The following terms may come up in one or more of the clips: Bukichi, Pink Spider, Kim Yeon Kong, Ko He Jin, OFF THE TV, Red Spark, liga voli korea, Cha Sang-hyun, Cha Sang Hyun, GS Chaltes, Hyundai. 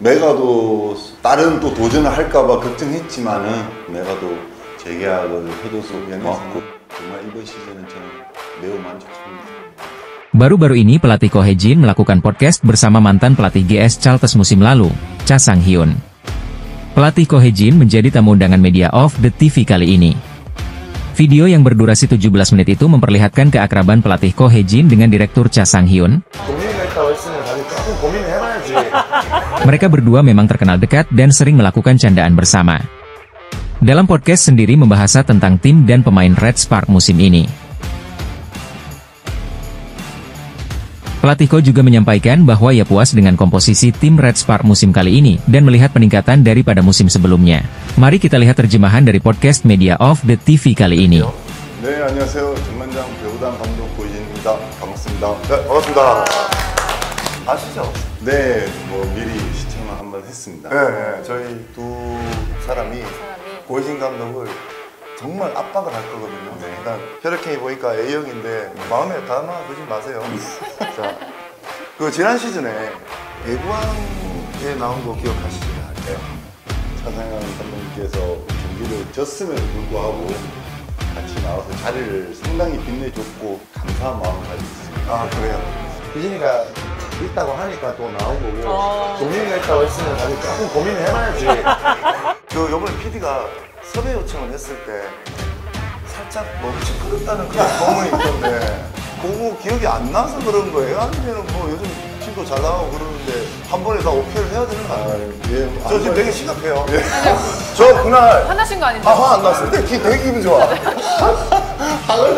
메가도 다른 또 도전을 할까봐 걱정했지만은 메가도 재계약을 해줘서 고맙고 정말 이번 시즌은 저는 매우 만족합니다. Baru-baru ini pelatih Ko He Jin melakukan podcast bersama mantan pelatih GS Chaltes musim lalu, Cha Sang Hyun. Pelatih Ko He Jin menjadi tamu undangan media OFF THE TV kali ini. Video yang berdurasi 17 menit itu memperlihatkan keakraban pelatih Ko He Jin dengan direktur Cha Sang Hyun. Mereka berdua memang terkenal dekat dan sering melakukan candaan bersama. Dalam podcast sendiri membahas tentang tim dan pemain Red Spark musim ini. Pelatih Ko juga menyampaikan bahwa ia puas dengan komposisi tim Red Spark musim kali ini dan melihat peningkatan daripada musim sebelumnya. Mari kita lihat terjemahan dari podcast media OFF THE TV kali ini. 네, 안녕하세요. 전반장 배우단 감독 고희진입니다. 반갑습니다. 네, 반갑습니다. 아시죠? 네, 뭐 미리 시청을 한번 했습니다. 네, 저희 두 사람이 고희진 감독을 정말 압박을 할 거거든요. 네. 일단 혈액형이 보니까 A형인데 마음에 담아두지 마세요. 자, 그 지난 시즌에 대구왕에 나온 거 기억하시죠? 네. 차상현 선배님께서 경기를 졌음에도 불구하고 같이 나와서 자리를 상당히 빛내줬고 감사한 마음을 가지고 있습니다. 아, 그래요? 희진이가 있다고 하니까 또 나온 거고 동민이가 있다고 했으면 나니까 조금 고민을 해봐야지. 그 요번에 PD가 섭외 요청을 했을 때 살짝 멈칫거렸다는 그런 소문이 있던데 그거 기억이 안 나서 그런 거예요? 아니면 뭐 요즘 팀도 잘 나가고 그러는데 한 번에 다 오케이를 해야 되는 거 아니에요? 예, 저 지금 되게 심각해요. 예. 저 그날 화나신 거 아닌데? 아, 화 안 났어요. 되게 기분 좋아.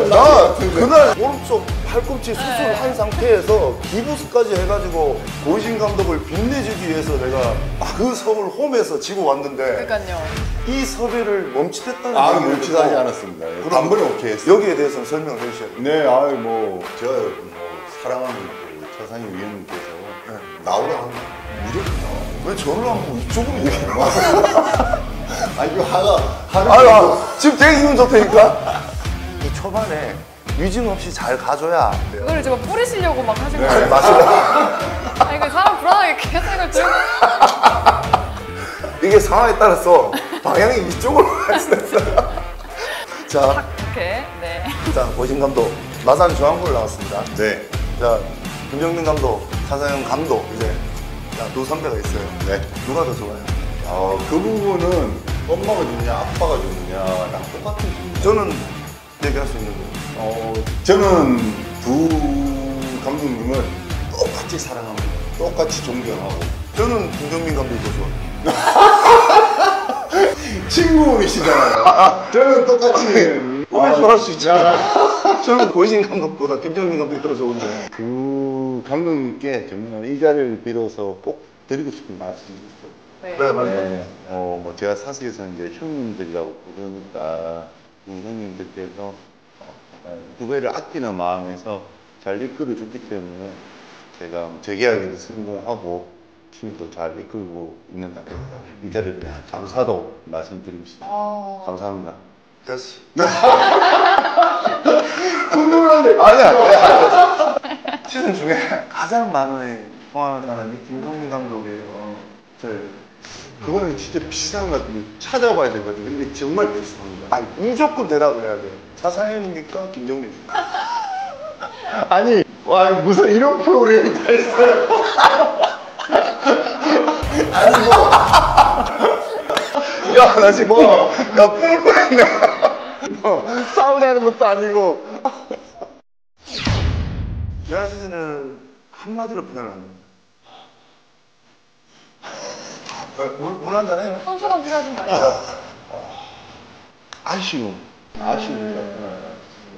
나 그날 오른쪽 팔꿈치 수술을 한 상태에서 기부수까지 해가지고 고희진 감독을 빛내주기 위해서 내가 그 서울 홈에서 지고 왔는데 그러니까요. 이 섭외를 멈칫했다는 얘기를 멈칫하지 않았습니다. 예. 그럼 안 보면 오케이 했어요. 여기에 대해서는 설명을 해주셔야 돼요. 네, 아유 뭐 제가 사랑하는 차상희 위원님께서 나오라고 무조건 나와. 왜 저를 안 보고 이쪽으로 얘기해요? 아 이거 하나 지금 되게 기분 좋다니까? 이 초반에 위증 없이 잘 가줘야 그걸 이제 막 뿌리시려고 막 하신 거예요? 네, 맞습니다. 아니 그 사람 불안하게 계속 이걸 들고 이게 상황에 따라서 방향이 이쪽으로 갈 수 있어요. 자, 이렇게 네. 자, 고희진 감독 마산 중앙고를 나왔습니다. 네. 자, 김정민 감독, 차상현 감독 이제 자, 두 선배가 있어요. 네. 누가 더 좋아요? 그 부분은 엄마가 좋냐, 아빠가 좋냐랑 똑같은 부분. 저는 얘기할 수 있는 거예요. 저는 두 감독님을 똑같이 사랑합니다. 똑같이 존경하고 저는 김정민 감독도 좋아해요. 친구이시잖아요. 저는 똑같이 홈에서 할 수 있잖아요. 저는 고희진 감독보다 김정민 감독이 더 좋은데 그 감독님께 정말 이 자리를 빌어서 꼭 드리고 싶은 말씀입니다. 네, 네 맞아요. 네. 뭐 제가 사석에서는 이제 형님들이라고 부르니까 형님들께서 두 배를 아끼는 마음에서 잘 이끌어줬기 때문에 제가 재계약에도 성공하고 팀도 잘 이끌고 있는 단계입니다. 이 자리를 감사도 말씀드리고 싶습니다. 감사합니다. 됐어. 궁금한데 아니야. 시즌 중에 가장 많은 통화하는 김성민 감독이에요. 그거는 진짜 비싼 것 같은데 찾아봐야 되거든요. 근데 정말 비싼 거야. 무조건 대답을 해야 돼요. 차상현입니까? 김정민입니까? 아니, 와 무슨 이런 프로그램이 다 있어요. 아니 뭐 야 나 지금 나 뽑을 뻔했네. 싸우자는 것도 아니고 지난 시즌은 한마디로 표현합니다. 물 한 잔 해요? 선수가 필요하신 거 아니에요? 아쉬움이다.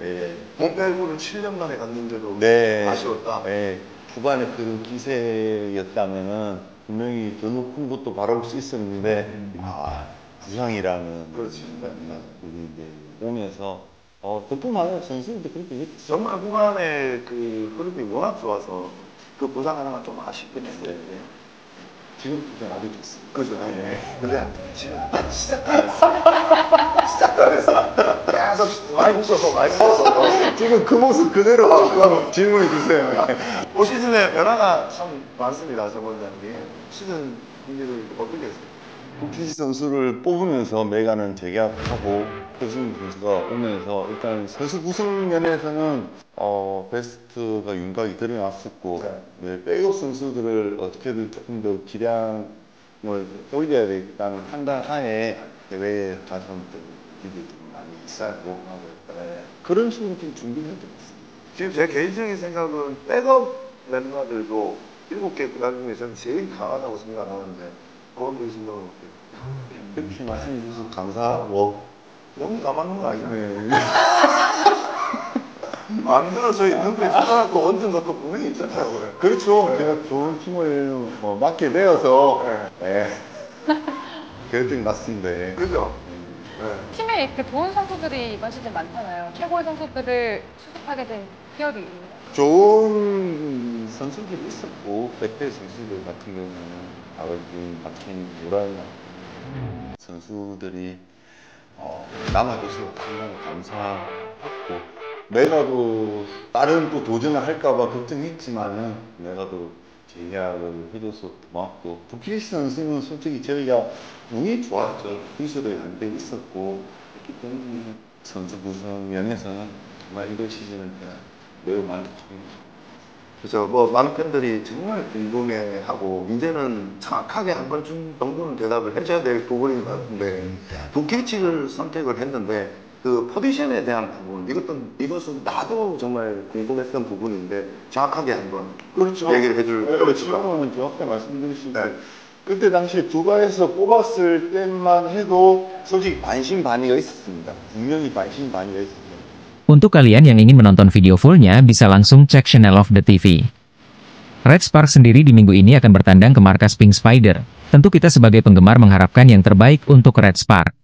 네. 몸빼구를 7년 만에 갔는데도 네. 아쉬웠다? 네. 후반에 그 기세였다면은 분명히 더 높은 것도 바라볼 수 있었는데 부상이라는 그렇지. 네. 오면서 덕분에 선수들도 그렇게 했지. 정말 후반에 그 그룹이 워낙 좋아서 그 부상 하나가 좀 아쉽긴 했어요. 네. 지금 일단 아들도 있어. 그죠? 네. 근데 지금 시작도 안 했어. 계속 많이 웃어서 많이 웃어서 지금 그 모습 그대로 질문해 주세요. 올 시즌에 변화가 참 많습니다. 저번이라는 게 시즌 경기를 어떻게 했어요? 부키치 선수를 뽑으면서 메가는 재계약하고 최승민 선수가 오면서 일단 선수 구성 면에서는 베스트가 윤곽이 드러났었고 네. 백업 선수들을 어떻게든 조금 더 기량을 올려야 되겠다는 판단 하에 대회에 가서 기대도 많이 쌓고 하고 네. 그런 식으로 좀 준비를 해드렸습니다. 지금 제 개인적인 생각은 백업 멤버들도 7개 구단 중에서는 제일 강하다고 생각하는데 그건 무슨 그렇게 말씀해 주셔서 감사하고 너무 남았는 거 아니네. 만들어져 있는 게 찾아갖고 얹은 것도 분명히 있잖아요. 그렇죠. 네. 제가 좋은 팀을 맡게 되어서 네. 결정이 났습니다. 그죠? 네. 팀에 이렇게 좋은 선수들이 이번 시즌 많잖아요. 최고의 선수들을 수습하게 된 기억이 있나요? 좋은 선수들이 있었고 백대 선수들 같은 경우는 아버님, 박힌, 요란 선수들이 남아있어서 정말 감사하고 메가도 다른 또 도전을 할까봐 걱정했지만은 메가도 제약을 해줘서 고맙고 부키시 선수는 솔직히 저희가 운이 좋았죠. 기술이 안 돼 있었고 그렇기 때문에 선수 구성 면에서는 정말 이번 시즌을 매우 만족합니다. 그죠. 뭐 많은 팬들이 정말 궁금해하고 이제는 정확하게 한 번 정도는 대답을 해줘야 될 부분인 것 같은데 부키치를 선택을 했는데 그 포지션에 대한 부분 이것은 나도 정말 궁금했던 부분인데 정확하게 한번 그렇죠. 얘기를 해줄 네, 지금은 정확하게 말씀드리시고 네. 그때 당시에 두바에서 뽑았을 때만 해도 솔직히 반신반의가 있었습니다. 분명히 반신반의가 있었습니다. Untuk kalian yang ingin menonton video fullnya bisa langsung cek channel OFF THE TV. Red Spark sendiri di minggu ini akan bertandang ke markas Pink Spider. Tentu kita sebagai penggemar mengharapkan yang terbaik untuk Red Spark.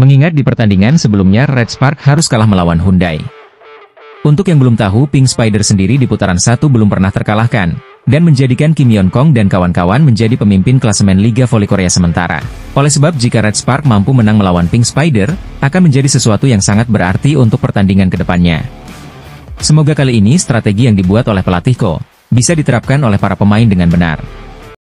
Mengingat di pertandingan sebelumnya Red Spark harus kalah melawan Hyundai. Untuk yang belum tahu, Pink Spider sendiri di putaran 1 belum pernah terkalahkan. Dan menjadikan Kim Yeon Kong dan kawan-kawan menjadi pemimpin klasemen Liga Voli Korea sementara. Oleh sebab jika Red Spark mampu menang melawan Pink Spider, akan menjadi sesuatu yang sangat berarti untuk pertandingan kedepannya. Semoga kali ini strategi yang dibuat oleh pelatih Ko, bisa diterapkan oleh para pemain dengan benar.